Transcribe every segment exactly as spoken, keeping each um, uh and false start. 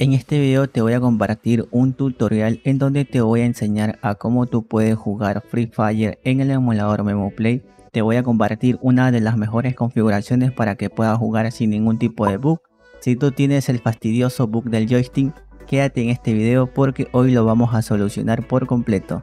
En este video te voy a compartir un tutorial en donde te voy a enseñar a cómo tú puedes jugar Free Fire en el emulador MEmu Play. Te voy a compartir una de las mejores configuraciones para que puedas jugar sin ningún tipo de bug. Si tú tienes el fastidioso bug del joystick, quédate en este video porque hoy lo vamos a solucionar por completo.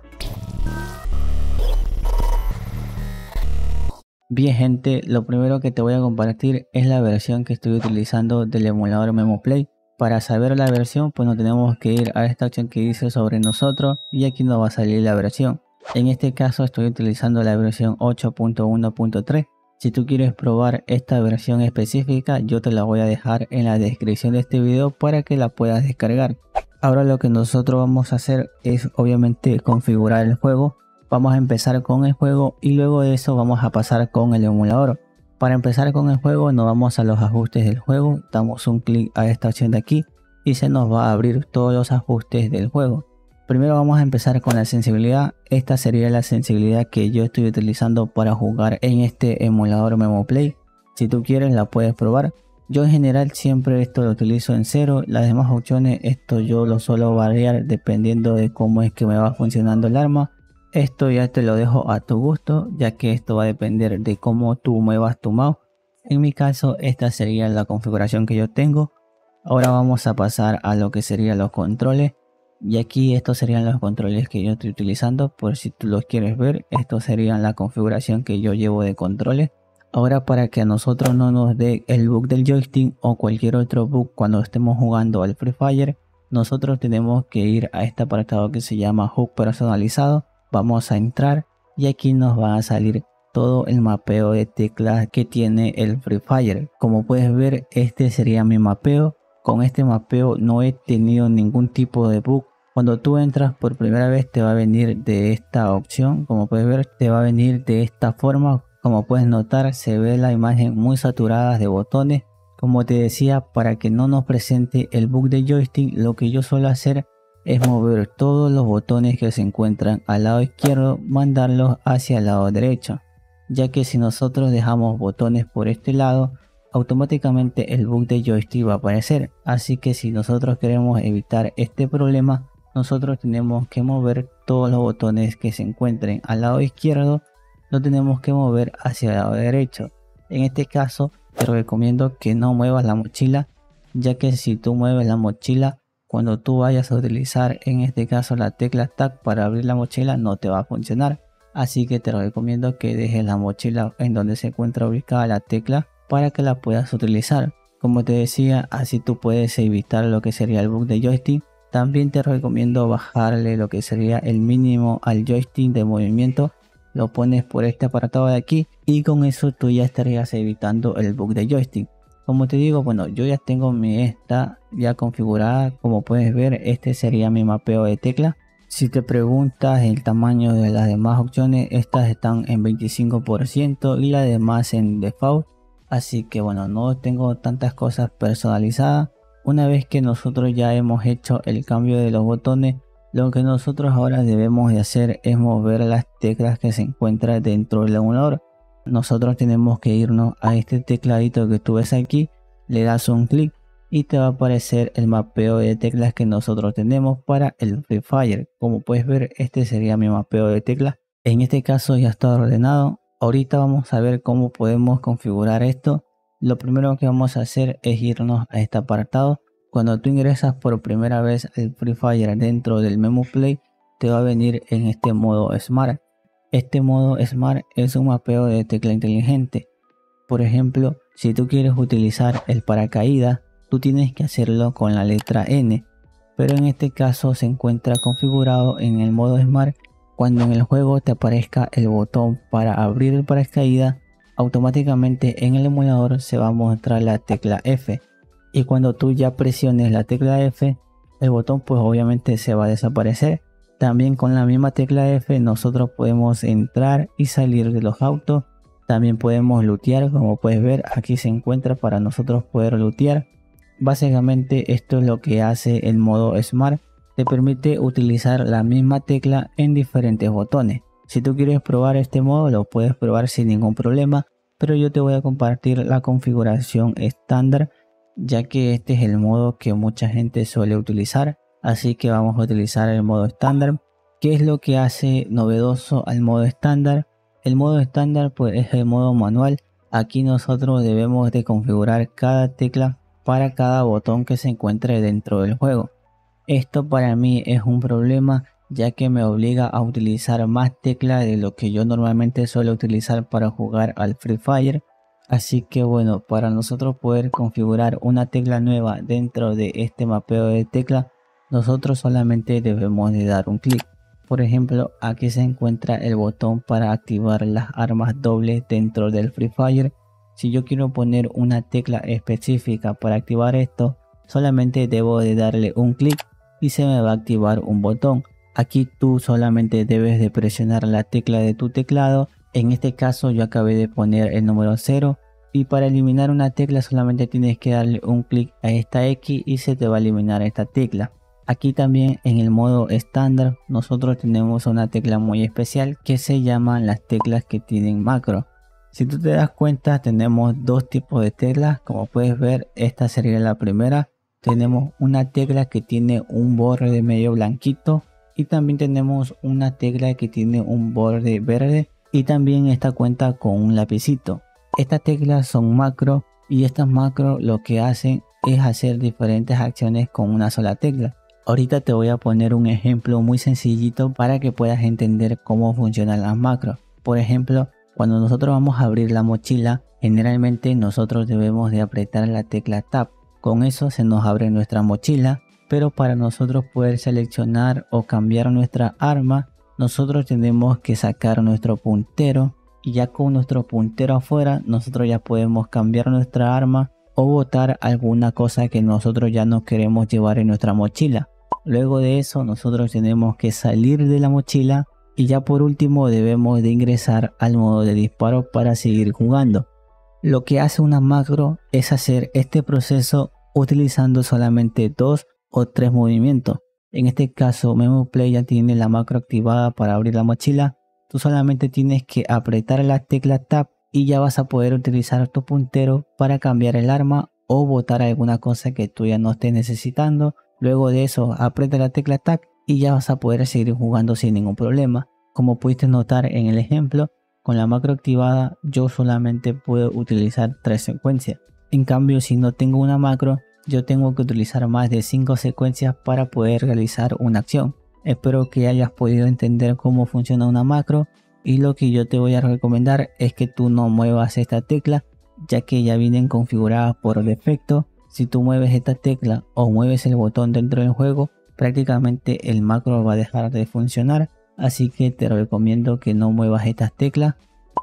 Bien gente, lo primero que te voy a compartir es la versión que estoy utilizando del emulador MEmu Play. Para saber la versión, pues nos tenemos que ir a esta opción que dice sobre nosotros y aquí nos va a salir la versión. En este caso estoy utilizando la versión ocho punto uno punto tres. Si tú quieres probar esta versión específica, yo te la voy a dejar en la descripción de este video para que la puedas descargar. Ahora lo que nosotros vamos a hacer es obviamente configurar el juego. Vamos a empezar con el juego y luego de eso vamos a pasar con el emulador. Para empezar con el juego nos vamos a los ajustes del juego, damos un clic a esta opción de aquí y se nos va a abrir todos los ajustes del juego. Primero vamos a empezar con la sensibilidad. Esta sería la sensibilidad que yo estoy utilizando para jugar en este emulador MEmu Play. Si tú quieres la puedes probar. Yo en general siempre esto lo utilizo en cero. Las demás opciones esto yo lo suelo variar dependiendo de cómo es que me va funcionando el arma. Esto ya te lo dejo a tu gusto, ya que esto va a depender de cómo tú muevas tu mouse. En mi caso esta sería la configuración que yo tengo. Ahora vamos a pasar a lo que serían los controles. Y aquí estos serían los controles que yo estoy utilizando, por si tú los quieres ver. Estos serían la configuración que yo llevo de controles. Ahora, para que a nosotros no nos dé el bug del joystick o cualquier otro bug cuando estemos jugando al Free Fire, nosotros tenemos que ir a este apartado que se llama H U D personalizado. Vamos a entrar y aquí nos va a salir todo el mapeo de teclas que tiene el Free Fire. Como puedes ver, este sería mi mapeo. Con este mapeo no he tenido ningún tipo de bug. Cuando tú entras por primera vez te va a venir de esta opción. Como puedes ver, te va a venir de esta forma. Como puedes notar, se ve la imagen muy saturada de botones. Como te decía, para que no nos presente el bug de joystick, lo que yo suelo hacer es mover todos los botones que se encuentran al lado izquierdo, mandarlos hacia el lado derecho, ya que si nosotros dejamos botones por este lado, automáticamente el bug de joystick va a aparecer. Así que si nosotros queremos evitar este problema, nosotros tenemos que mover todos los botones que se encuentren al lado izquierdo, lo tenemos que mover hacia el lado derecho. En este caso te recomiendo que no muevas la mochila, ya que si tú mueves la mochila, cuando tú vayas a utilizar en este caso la tecla Tab para abrir la mochila, no te va a funcionar. Así que te recomiendo que dejes la mochila en donde se encuentra ubicada la tecla para que la puedas utilizar. Como te decía, así tú puedes evitar lo que sería el bug de joystick. También te recomiendo bajarle lo que sería el mínimo al joystick de movimiento. Lo pones por este apartado de aquí y con eso tú ya estarías evitando el bug de joystick. Como te digo, bueno, yo ya tengo mi esta ya configurada. Como puedes ver, este sería mi mapeo de tecla. Si te preguntas el tamaño de las demás opciones, estas están en veinticinco por ciento y las demás en default. Así que bueno, no tengo tantas cosas personalizadas. Una vez que nosotros ya hemos hecho el cambio de los botones, lo que nosotros ahora debemos de hacer es mover las teclas que se encuentran dentro del emulador. Nosotros tenemos que irnos a este tecladito que tú ves aquí, le das un clic y te va a aparecer el mapeo de teclas que nosotros tenemos para el Free Fire. Como puedes ver, este sería mi mapeo de teclas. En este caso ya está ordenado. Ahorita vamos a ver cómo podemos configurar esto. Lo primero que vamos a hacer es irnos a este apartado. Cuando tú ingresas por primera vez el Free Fire dentro del MEmu Play, te va a venir en este modo Smart. Este modo Smart es un mapeo de tecla inteligente. Por ejemplo, si tú quieres utilizar el paracaídas, tú tienes que hacerlo con la letra N. Pero en este caso se encuentra configurado en el modo Smart. Cuando en el juego te aparezca el botón para abrir el paracaídas, automáticamente en el emulador se va a mostrar la tecla F. Y cuando tú ya presiones la tecla F, el botón pues obviamente se va a desaparecer. También con la misma tecla F nosotros podemos entrar y salir de los autos. También podemos lootear, como puedes ver aquí se encuentra para nosotros poder lootear. Básicamente esto es lo que hace el modo Smart. Te permite utilizar la misma tecla en diferentes botones. Si tú quieres probar este modo lo puedes probar sin ningún problema. Pero yo te voy a compartir la configuración estándar. ya que este es el modo que mucha gente suele utilizar. Así que vamos a utilizar el modo estándar. ¿Qué es lo que hace novedoso al modo estándar? El modo estándar pues es el modo manual. Aquí nosotros debemos de configurar cada tecla para cada botón que se encuentre dentro del juego. Esto para mí es un problema, ya que me obliga a utilizar más teclas de lo que yo normalmente suelo utilizar para jugar al Free Fire. Así que bueno, para nosotros poder configurar una tecla nueva dentro de este mapeo de tecla, nosotros solamente debemos de dar un clic. Por ejemplo, aquí se encuentra el botón para activar las armas dobles dentro del Free Fire. Si yo quiero poner una tecla específica para activar esto, solamente debo de darle un clic y se me va a activar un botón. Aquí tú solamente debes de presionar la tecla de tu teclado. En este caso yo acabé de poner el número cero. Y para eliminar una tecla solamente tienes que darle un clic a esta X y se te va a eliminar esta tecla. Aquí también en el modo estándar nosotros tenemos una tecla muy especial que se llaman las teclas que tienen macro. Si tú te das cuenta, tenemos dos tipos de teclas. Como puedes ver, esta sería la primera. Tenemos una tecla que tiene un borde medio blanquito. Y también tenemos una tecla que tiene un borde verde. Y también esta cuenta con un lapicito. Estas teclas son macro. Y estas macro lo que hacen es hacer diferentes acciones con una sola tecla. Ahorita te voy a poner un ejemplo muy sencillito para que puedas entender cómo funcionan las macros. Por ejemplo, cuando nosotros vamos a abrir la mochila, generalmente nosotros debemos de apretar la tecla Tab. Con eso se nos abre nuestra mochila. Pero para nosotros poder seleccionar o cambiar nuestra arma, nosotros tenemos que sacar nuestro puntero, y ya con nuestro puntero afuera nosotros ya podemos cambiar nuestra arma o botar alguna cosa que nosotros ya no queremos llevar en nuestra mochila. Luego de eso nosotros tenemos que salir de la mochila y ya por último debemos de ingresar al modo de disparo para seguir jugando. Lo que hace una macro es hacer este proceso utilizando solamente dos o tres movimientos. En este caso Memu Play ya tiene la macro activada para abrir la mochila. Tú solamente tienes que apretar la tecla Tab y ya vas a poder utilizar tu puntero para cambiar el arma o botar alguna cosa que tú ya no estés necesitando. Luego de eso aprieta la tecla Tab y ya vas a poder seguir jugando sin ningún problema. Como pudiste notar en el ejemplo, con la macro activada yo solamente puedo utilizar tres secuencias. En cambio, si no tengo una macro, yo tengo que utilizar más de cinco secuencias para poder realizar una acción. Espero que hayas podido entender cómo funciona una macro, y lo que yo te voy a recomendar es que tú no muevas esta tecla, ya que ya vienen configuradas por defecto. Si tú mueves esta tecla o mueves el botón dentro del juego, prácticamente el macro va a dejar de funcionar, así que te recomiendo que no muevas estas teclas.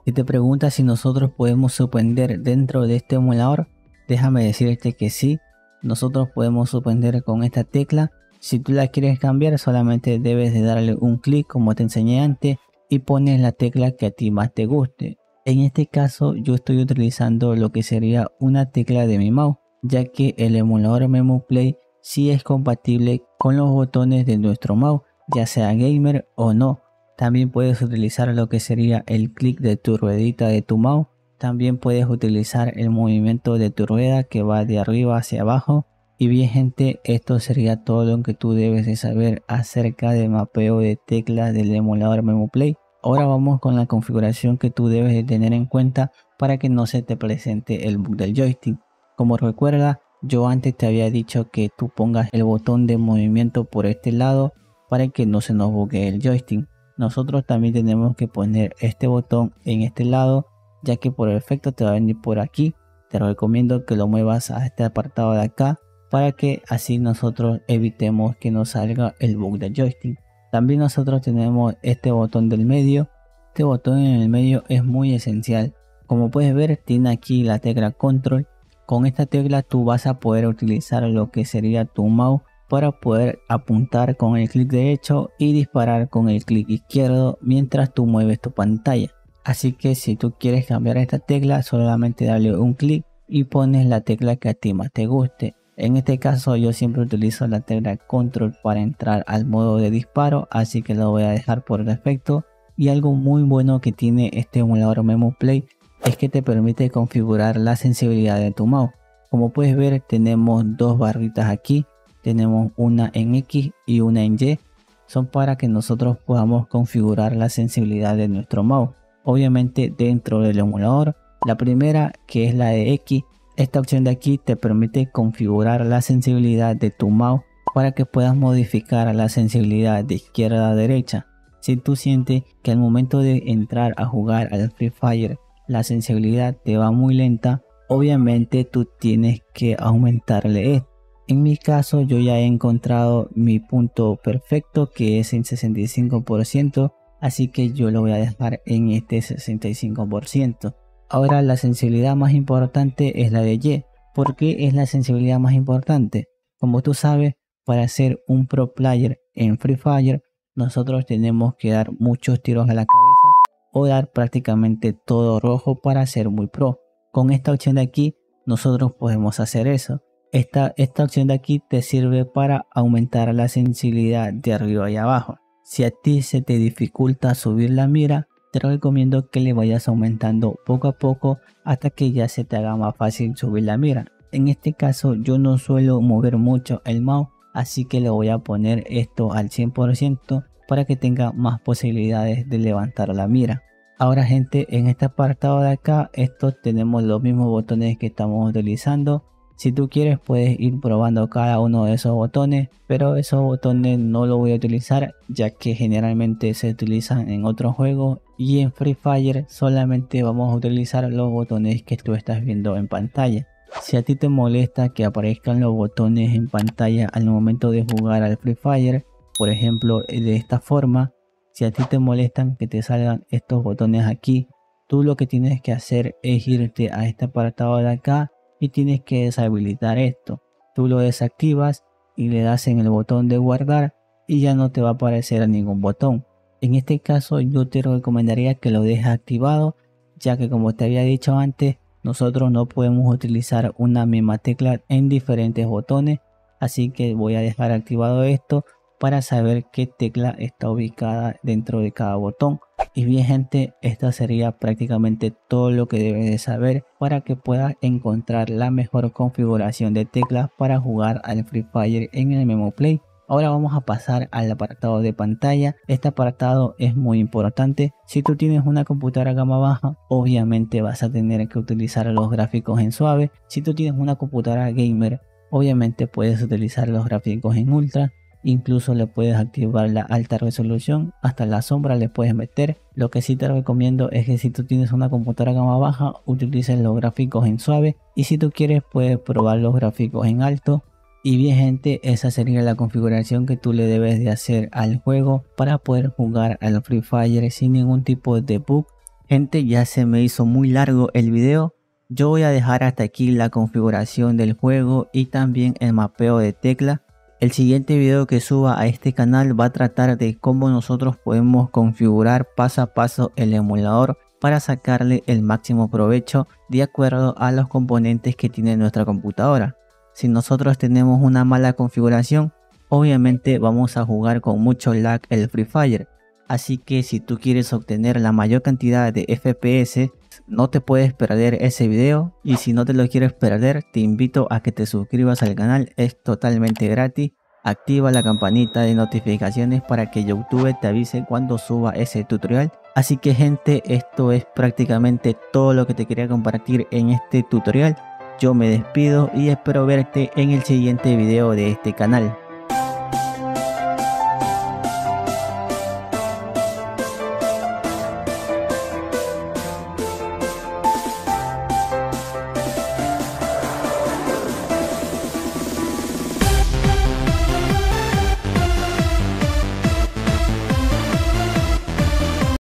Si te preguntas si nosotros podemos suspender dentro de este emulador, déjame decirte que sí. Nosotros podemos suspender con esta tecla. Si tú la quieres cambiar, solamente debes de darle un clic como te enseñé antes y pones la tecla que a ti más te guste. En este caso yo estoy utilizando lo que sería una tecla de mi mouse, ya que el emulador Memu Play sí es compatible con los botones de nuestro mouse, ya sea gamer o no. También puedes utilizar lo que sería el clic de tu ruedita de tu mouse. También puedes utilizar el movimiento de tu rueda que va de arriba hacia abajo. Y bien gente, esto sería todo lo que tú debes de saber acerca del mapeo de teclas del emulador Memu Play. Ahora vamos con la configuración que tú debes de tener en cuenta para que no se te presente el bug del joystick. Como recuerda, yo antes te había dicho que tú pongas el botón de movimiento por este lado para que no se nos buguee el joystick. Nosotros también tenemos que poner este botón en este lado, ya que por defecto te va a venir por aquí. Te recomiendo que lo muevas a este apartado de acá para que así nosotros evitemos que nos salga el bug del joystick. También nosotros tenemos este botón del medio. Este botón en el medio es muy esencial. Como puedes ver, tiene aquí la tecla Control. Con esta tecla tú vas a poder utilizar lo que sería tu mouse para poder apuntar con el clic derecho y disparar con el clic izquierdo mientras tú mueves tu pantalla. Así que si tú quieres cambiar esta tecla, solamente dale un clic y pones la tecla que a ti más te guste. En este caso yo siempre utilizo la tecla Control para entrar al modo de disparo, así que lo voy a dejar por defecto. Y algo muy bueno que tiene este emulador Memu Play es que te permite configurar la sensibilidad de tu mouse. Como puedes ver, tenemos dos barritas aquí, tenemos una en X y una en Y, son para que nosotros podamos configurar la sensibilidad de nuestro mouse, obviamente dentro del emulador. La primera, que es la de X, esta opción de aquí te permite configurar la sensibilidad de tu mouse para que puedas modificar la sensibilidad de izquierda a derecha. Si tú sientes que al momento de entrar a jugar al Free Fire la sensibilidad te va muy lenta, obviamente tú tienes que aumentarle esto. En mi caso yo ya he encontrado mi punto perfecto, que es en sesenta y cinco por ciento, así que yo lo voy a dejar en este sesenta y cinco por ciento. Ahora la sensibilidad más importante es la de Y. ¿Por qué es la sensibilidad más importante? Como tú sabes, para ser un pro player en Free Fire nosotros tenemos que dar muchos tiros a la cabeza o dar prácticamente todo rojo para ser muy pro. Con esta opción de aquí nosotros podemos hacer eso. Esta, esta opción de aquí te sirve para aumentar la sensibilidad de arriba y abajo. Si a ti se te dificulta subir la mira, te recomiendo que le vayas aumentando poco a poco hasta que ya se te haga más fácil subir la mira. En este caso yo no suelo mover mucho el mouse, así que le voy a poner esto al cien por ciento para que tenga más posibilidades de levantar la mira. Ahora gente, en este apartado de acá, estos tenemos los mismos botones que estamos utilizando. Si tú quieres puedes ir probando cada uno de esos botones, pero esos botones no los voy a utilizar ya que generalmente se utilizan en otros juegos, y en Free Fire solamente vamos a utilizar los botones que tú estás viendo en pantalla. Si a ti te molesta que aparezcan los botones en pantalla al momento de jugar al Free Fire, por ejemplo de esta forma, si a ti te molestan que te salgan estos botones aquí, tú lo que tienes que hacer es irte a este apartado de acá y tienes que deshabilitar esto. Tú lo desactivas y le das en el botón de guardar y ya no te va a aparecer ningún botón. En este caso yo te recomendaría que lo dejes activado, ya que como te había dicho antes, nosotros no podemos utilizar una misma tecla en diferentes botones, así que voy a dejar activado esto para saber qué tecla está ubicada dentro de cada botón. Y bien gente, esta sería prácticamente todo lo que debes de saber para que puedas encontrar la mejor configuración de teclas para jugar al Free Fire en el MEmu Play. Ahora vamos a pasar al apartado de pantalla. Este apartado es muy importante. Si tú tienes una computadora gama baja, obviamente vas a tener que utilizar los gráficos en suave. Si tú tienes una computadora gamer, obviamente puedes utilizar los gráficos en ultra. Incluso le puedes activar la alta resolución, hasta la sombra le puedes meter. Lo que sí te recomiendo es que si tú tienes una computadora gama baja, utilices los gráficos en suave, y si tú quieres puedes probar los gráficos en alto. Y bien gente, esa sería la configuración que tú le debes de hacer al juego para poder jugar al Free Fire sin ningún tipo de bug. Gente, ya se me hizo muy largo el video. Yo voy a dejar hasta aquí la configuración del juego y también el mapeo de teclas. El siguiente video que suba a este canal va a tratar de cómo nosotros podemos configurar paso a paso el emulador para sacarle el máximo provecho de acuerdo a los componentes que tiene nuestra computadora. Si nosotros tenemos una mala configuración, obviamente vamos a jugar con mucho lag el Free Fire. Así que si tú quieres obtener la mayor cantidad de F P S, no te puedes perder ese video, y si no te lo quieres perder te invito a que te suscribas al canal, es totalmente gratis. Activa la campanita de notificaciones para que YouTube te avise cuando suba ese tutorial. Así que gente, esto es prácticamente todo lo que te quería compartir en este tutorial. Yo me despido y espero verte en el siguiente video de este canal.